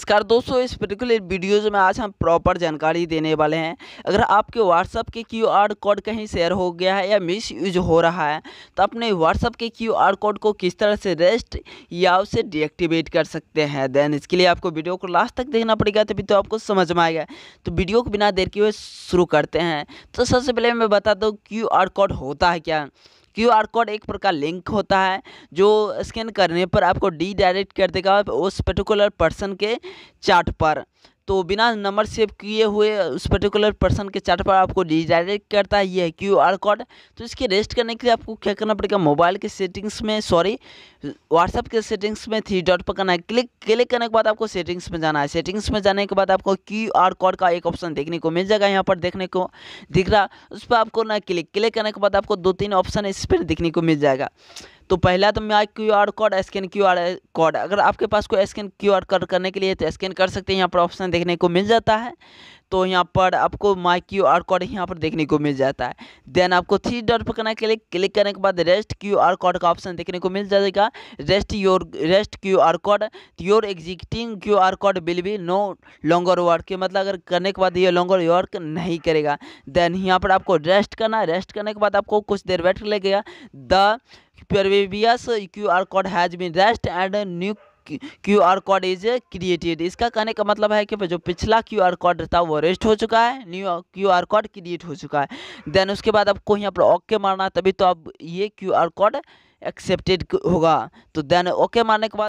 नमस्कार दोस्तों, इस पर्टिकुलर वीडियोज़ में आज हम प्रॉपर जानकारी देने वाले हैं। अगर आपके WhatsApp के QR कोड कहीं शेयर हो गया है या मिस यूज हो रहा है तो अपने WhatsApp के QR कोड को किस तरह से रेस्ट या उसे डीएक्टिवेट कर सकते हैं। देन इसके लिए आपको वीडियो को लास्ट तक देखना पड़ेगा, तभी तो आपको समझ में आएगा। तो वीडियो को बिना देर किए शुरू करते हैं। तो सबसे पहले मैं बता दूँ QR कोड होता है क्या। QR कोड एक प्रकार लिंक होता है जो स्कैन करने पर आपको रीडायरेक्ट कर देगा उस पर्टिकुलर पर्सन के चार्ट पर। तो बिना नंबर सेव किए हुए उस पर्टिकुलर पर्सन के चार्ट पर आपको रीडायरेक्ट करता है, ये है QR कोड। तो इसके रेस्ट करने के लिए आपको क्या करना पड़ेगा, मोबाइल के सेटिंग्स में WhatsApp के सेटिंग्स में 3 डॉट पर करना है क्लिक करने के बाद आपको सेटिंग्स में जाना है। सेटिंग्स में जाने के बाद आपको QR कोड का एक ऑप्शन देखने को मिल जाएगा, यहाँ पर देखने को दिख रहा, उस पर आपको ना क्लिक करने के बाद आपको 2-3 ऑप्शन इस पर देखने को मिल जाएगा। तो पहला तो मैं QR कोड, अगर आपके पास कोई QR कोड करने के लिए तो स्कैन कर सकते हैं, यहाँ पर ऑप्शन देखने को मिल जाता है। तो यहाँ पर आपको माई QR कोड यहाँ पर देखने को मिल जाता है। देन आपको 3 डॉट पर करना, क्लिक करने के बाद रेस्ट QR कोड का ऑप्शन देखने को मिल जाएगा। Reset QR code your existing QR code will be no longer work, के मतलब अगर करने के बाद ये लॉन्गर वर्क नहीं करेगा। देन यहाँ पर आपको रेस्ट करना, रेस्ट करने के बाद आपको कुछ देर वेट लगेगा। The previous QR code has been reset and new QR code is created. इसका कहने का मतलब है कि जो पिछला QR कोड था वो रेस्ट हो चुका है, न्यू QR कोड क्रिएट हो चुका है। देन उसके बाद आपको यहाँ पर ओके मारना, तभी तो आप ये QR कोड एक्सेप्टेड होगा। तो देन ओके मारने के बाद